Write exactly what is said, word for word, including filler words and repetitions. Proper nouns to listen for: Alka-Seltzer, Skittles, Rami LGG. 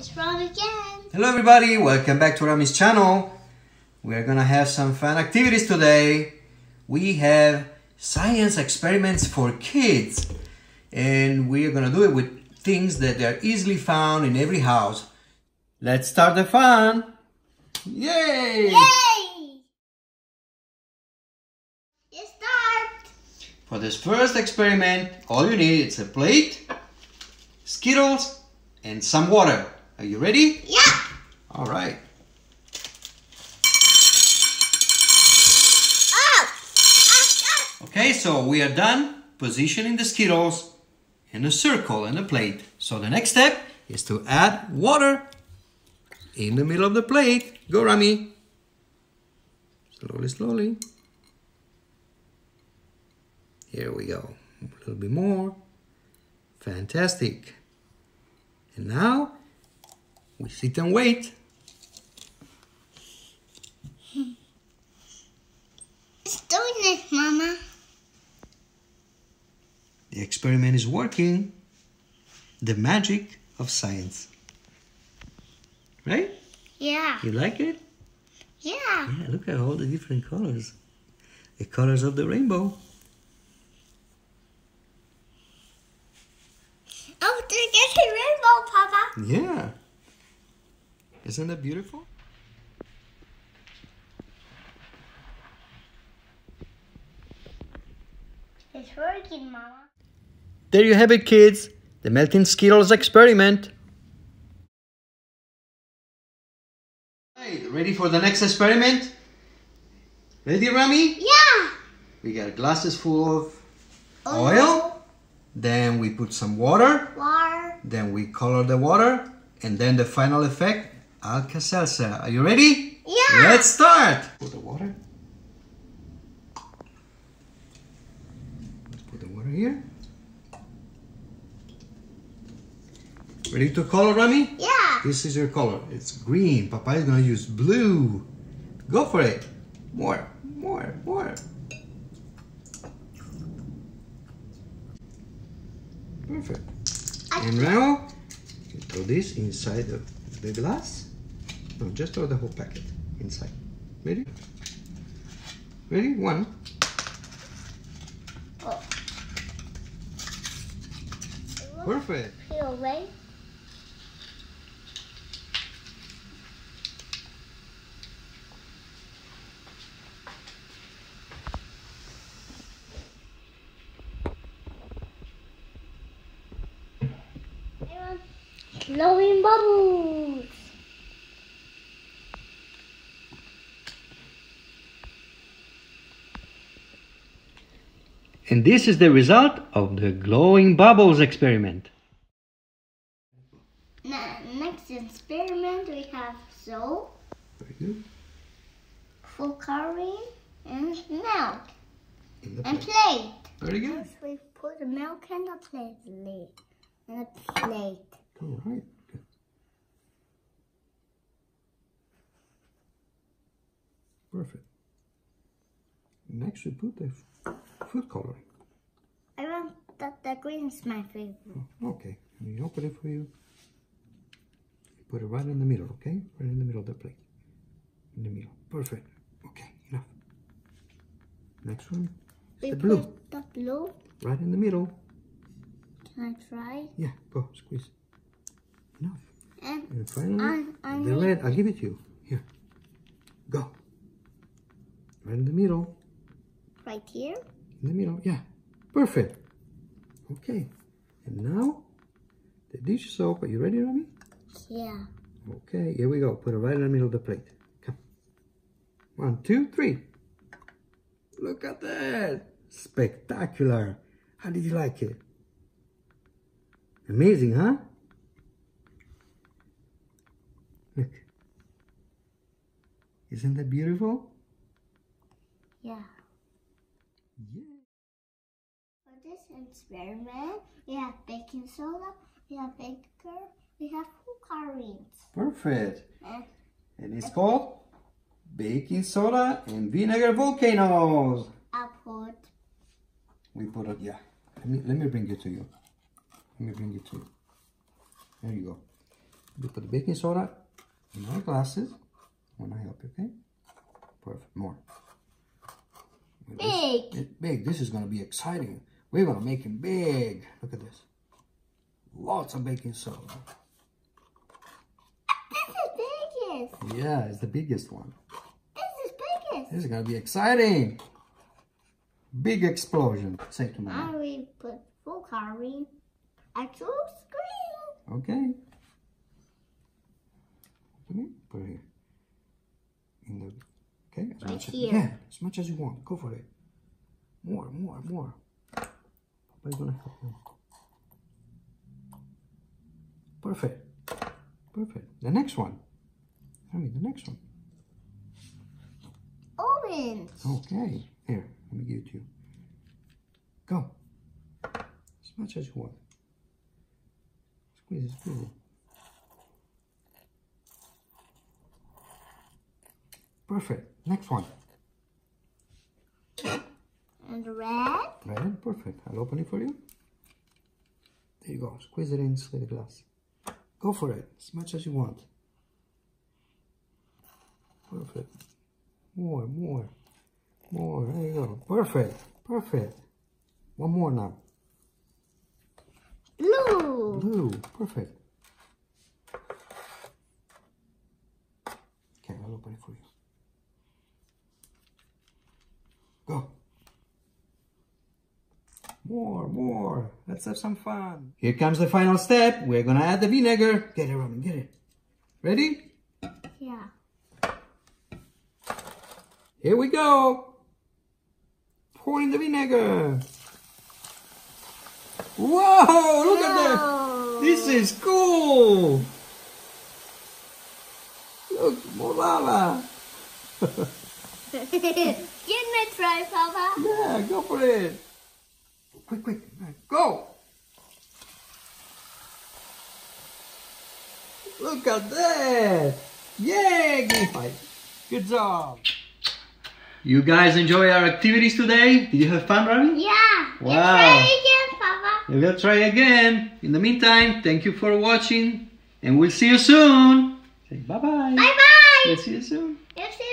It's Rami again. Hello everybody, welcome back to Rami's channel. We are gonna have some fun activities today. We have science experiments for kids, and we are gonna do it with things that are easily found in every house. Let's start the fun! Yay! Yay! Let's start! For this first experiment, all you need is a plate, Skittles, and some water. Are you ready? Yeah! All right. Oh. Okay, so we are done positioning the Skittles in a circle in the plate. So the next step is to add water in the middle of the plate. Go, Rami. Slowly, slowly. Here we go. A little bit more. Fantastic. And now we sit and wait. It's doing it, Mama. The experiment is working. The magic of science. Right? Yeah. You like it? Yeah. Yeah, look at all the different colors. The colors of the rainbow. Oh, they're getting rainbow, Papa. Yeah. Isn't that beautiful? It's working, Mama. There you have it, kids. The melting Skittles experiment. Ready for the next experiment? Ready, Rami? Yeah! We got glasses full of oil. oil. Then we put some water. Water. Then we color the water. And then the final effect, Alka-Seltzer. Are you ready? Yeah! Let's start! Put the water. Let's put the water here. Ready to color, Rami? Yeah! This is your color. It's green. Papa is gonna use blue. Go for it. More, more, more. Perfect. And now, you throw this inside of the glass. No, just throw the whole packet inside. Ready? Ready? One. Oh. Perfect. Blowing bubbles. And this is the result of the glowing bubbles experiment. Now, next experiment we have soap, full coloring, and milk, plate. and plate. Very good. First we put the milk in the plate, lid, and the plate. All right. Perfect. Next, we put the food coloring. I want that the green is my favorite. Oh, okay. We open it for you. Put it right in the middle, okay? Right in the middle of the plate. In the middle. Perfect. Okay, enough. Next one. We the blue. Put the blue. Right in the middle. Can I try? Yeah, go, squeeze. Enough. And, and finally, I, I the red, I'll give it to you. Here. Go. Right in the middle. Right here? In the middle, yeah. Perfect. Okay. And now, the dish soap. Are you ready, Rami? Yeah. Okay, here we go. Put it right in the middle of the plate. Come. One, two, three. Look at that. Spectacular. How did you like it? Amazing, huh? Look. Isn't that beautiful? Yeah. Yeah. For this experiment, we have baking soda, we have baker, we have food colorings. Perfect. And, and it's called baking soda and vinegar volcanoes. I put. We put it, yeah. Let me, let me bring it to you. Let me bring it to you. There you go. You put baking soda in our glasses. I want to help you, okay? Perfect. More. Big. This, big. This is going to be exciting. We're going to make him big. Look at this. Lots of baking soda. This is the biggest. Yeah, it's the biggest one. This is biggest. This is going to be exciting. Big explosion. Say to me. I will put full coloring at your screen. Okay. Put it here. In the... Okay, as right much as, here. Yeah, as much as you want. Go for it. More, more, more. Papa's gonna help you. Perfect. Perfect. The next one. I mean, the next one. Orange. Okay. Here, let me give it to you. Go. As much as you want. Squeeze it, squeeze it. Perfect. Next one. And red. Red, perfect. I'll open it for you. There you go. Squeeze it into the glass. Go for it. As much as you want. Perfect. More, more. More. There you go. Perfect. Perfect. One more now. Blue. Blue. Perfect. Okay, I'll open it for you. Go. More, more. Let's have some fun. Here comes the final step. We're gonna add the vinegar. Get it, Rami, get it. Ready? Yeah. Here we go. Pour in the vinegar. Whoa, look at that. This is cool. Look, more lava. Give me a try, Papa. Yeah, go for it. Quick, quick, go. Look at that. Yay, game fight. Good job. You guys enjoy our activities today? Did you have fun, Rami? Yeah. Wow. Let's try again, Papa. We'll try again. In the meantime, thank you for watching. And we'll see you soon. Say bye-bye. Bye-bye. We'll see you soon. We'll see you.